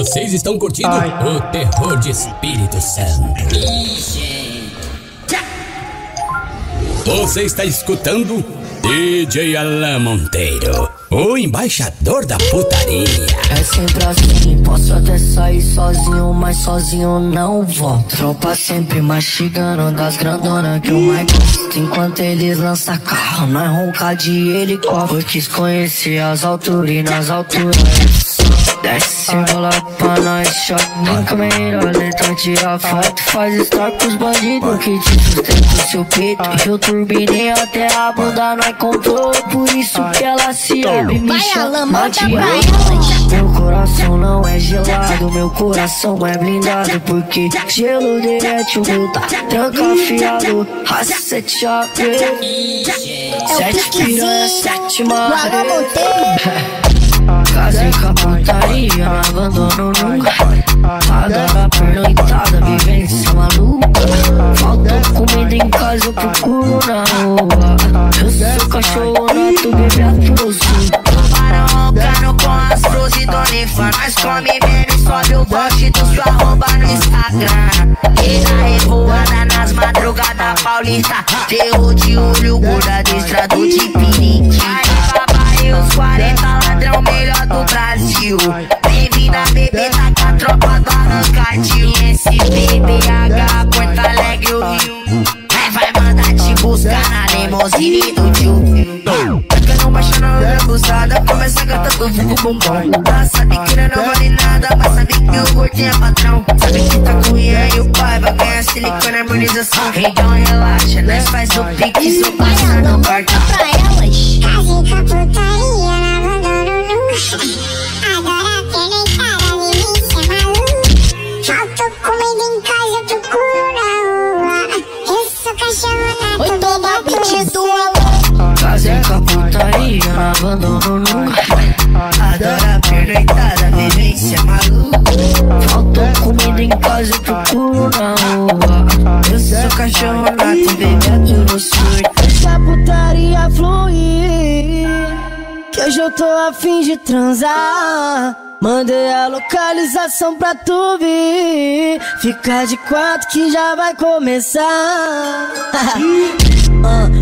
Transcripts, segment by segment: Vocês estão curtindo o terror de Espírito Santo. Você está escutando DJ Allan Monteiro, o embaixador da putaria. É sempre assim, posso até sair sozinho, mas sozinho não vou. Tropa sempre mastigando das grandonas que o Mike gosta. Enquanto eles lançam carro, nós ronca de helicóptero. Eu quis conhecer as alturas e nas alturas desce e rola pra nós, shot em câmera lenta, tira foto, faz história pros bandidos que te sustentam o seu peito. Eu turbinei até a bunda, nós comprou, por isso que ela se abre e me chama de amor. Meu coração não é gelado, meu coração é blindado, porque gelo derrete o meu, tá tranca fiado, raça sete chave, sete piranha, sete maré. Casei com a putaria, não abandono nunca. Adoro a pernoitada, vivência maluca. Falta comida em casa, eu procuro na rua. Eu sou cachorro nato, bebê atroso. Marocano com as pros e donifas. Nós come menos e sobe o gosto do sua roupa no Instagram. E na revoada, nas madrugadas paulista, terror de olho, gorda de estrado de piriquita. Os 40 ladrão melhor do Brasil. Bem-vinda, bebê, tá com a tropa do Arrancadinho. Esse BBH, Porto Alegre, o Rio. Vai mandar te buscar na limousine do tio. Não baixa na hora abusada, começa a cantar do vulgo bombom. Tá, sabe que não vale nada, mas sabe que o gordinho é patrão. Sabe que tá com e o pai vai ganhar silicone na harmonização. Então relaxa, nós faz o pique, só passa no quarto. Casei com a putaria, não abandono nunca. Adoro a pernoitada, vivência maluca. Faltou comida em casa, eu procuro na rua. Eu sou cachorro nato, bebê no surto. Deixa a putaria fluir, que hoje eu tô a fim de transar. Mandei a localização pra tu vir, fica de quatro que já vai começar.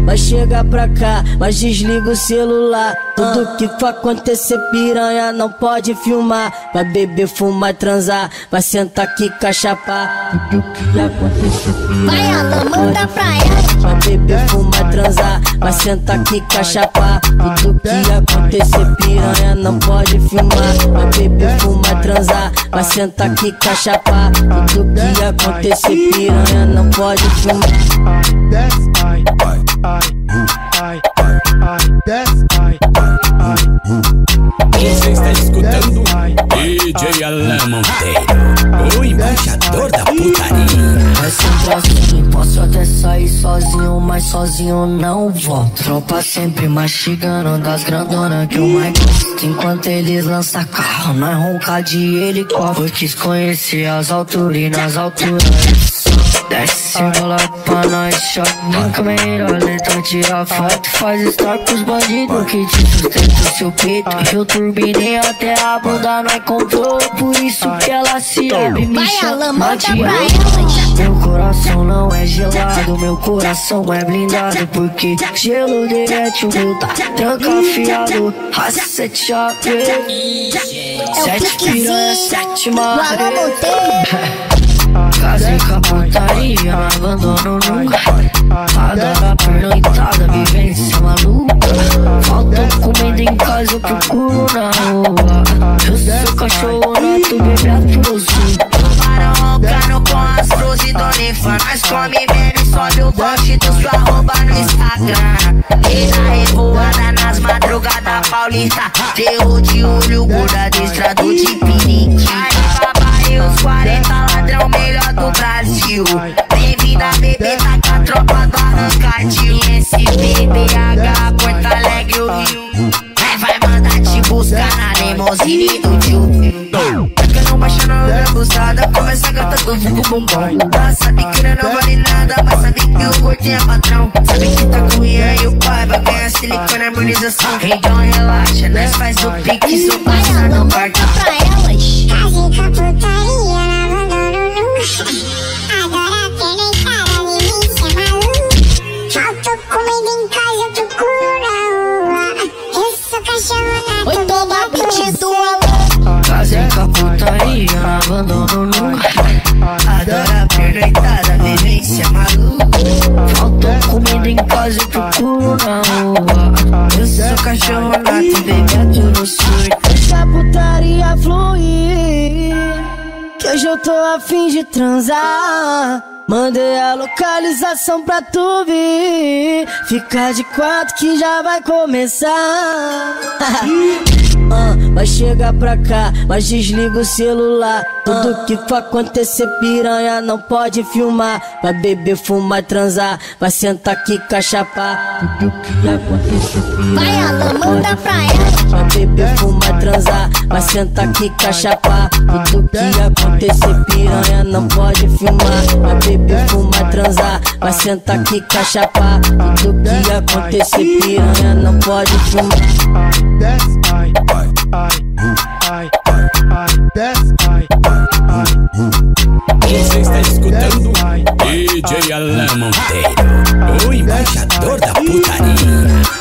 Vai chegar pra cá, mas desliga o celular. Tudo que for acontecer, piranha não pode filmar. Vai beber, fumar, transar, vai sentar aqui, cachapar. Tudo que acontecer, piranha não pode filmar. Vai beber, fumar, transar, vai sentar aqui, cachapar. Tudo que acontecer, piranha não pode filmar. Vai beber, fumar, transar, vai sentar aqui, cachapar. Tudo que acontecer, piranha não pode filmar. Você está escutando DJ Allan Monteiro, o embaixador da putaria. É sempre assim, posso até sair sozinho, mas sozinho não vou. Tropa sempre mastigando das grandonas que o Mike gosta. Enquanto eles lançam carro, nós ronca de helicóptero. Eu quis conhecer as alturas e nas alturas desce e rola pra nós, shot em câmera lenta, tira foto, faz história pros bandidos que te sustentam o seu peito. Eu turbinei até a bunda, nós comprou, por isso que ela se abre e me chama de amor. Meu coração não é gelado, meu coração é blindado, porque gelo derrete o meu, tá tranca fiado, raça sete chave, sete piranha, sete maré. Casei com a putaria, não abandono nunca. Adoro a pernoitada, vivência maluca. Falta comida em casa, eu procuro na rua. Eu sou cachorro nato, bebê atroso. Marocano com as pros e donifas. Nós come menos e sobe o gosto do sua roupa no Instagram. E na revoada, nas madrugadas paulista, terror de olho, gorda de estrado de piriquita. Os 40 ladrão melhor do Brasil. Bem-vinda, bebê, tá com a tropa do Arrancadinho. Esse BBH, Porto Alegre, o Rio. Vai mandar te buscar na limousine do tio. Não baixa na hora abusada, começa a cantar do vulgo bombom. Tá, sabe que não vale nada, mas sabe que o gordinho é patrão. Sabe que tá com e o pai vai ganhar silicone na harmonização. Então relaxa, nós faz o pique, só passa no quarto. Casei com a Adora aproveitar a vivência maluca. Faltou comida em casa e procura rua. Eu sou cachorro nato e bebendo no surto. Deixa a putaria fluir, que hoje eu tô a fim de transar. Mandei a localização pra tu vir. Fica de quatro que já vai começar. Vai chegar pra cá, mas desliga o celular. Tudo que for acontecer, piranha não pode filmar. Vai beber, fumar, transar, vai sentar aqui, cachapar. Tudo que acontecer, vai, Alan, manda pra ela. Vai beber, fumar, transar, vai sentar aqui, cachapar. Tudo que acontecer, piranha não pode filmar. Vai beber, fumar, transar, vai sentar aqui, cachapar. Tudo que acontecer, piranha não pode filmar. Você está escutando DJ Allan Monteiro, o embaixador da putaria.